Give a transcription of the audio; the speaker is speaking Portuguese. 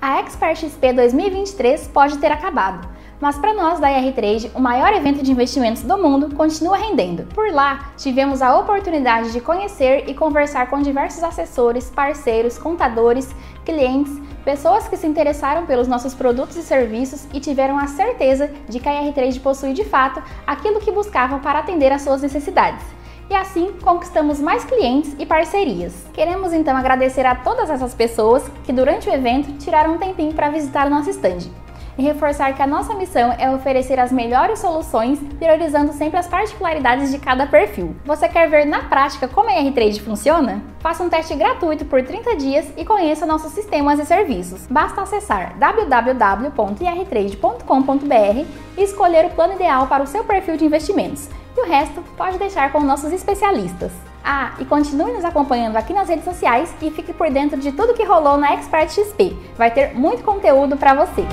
A Expert XP 2023 pode ter acabado, mas para nós da IRTRADE, o maior evento de investimentos do mundo continua rendendo. Por lá, tivemos a oportunidade de conhecer e conversar com diversos assessores, parceiros, contadores, clientes, pessoas que se interessaram pelos nossos produtos e serviços e tiveram a certeza de que a IRTRADE possui de fato aquilo que buscavam para atender às suas necessidades. E assim conquistamos mais clientes e parcerias. Queremos então agradecer a todas essas pessoas que durante o evento tiraram um tempinho para visitar o nosso stand e reforçar que a nossa missão é oferecer as melhores soluções, priorizando sempre as particularidades de cada perfil. Você quer ver na prática como a IRTRADE funciona? Faça um teste gratuito por 30 dias e conheça nossos sistemas e serviços. Basta acessar www.irtrade.com.br e escolher o plano ideal para o seu perfil de investimentos. E o resto pode deixar com nossos especialistas. Ah, e continue nos acompanhando aqui nas redes sociais e fique por dentro de tudo que rolou na Expert XP. Vai ter muito conteúdo para você.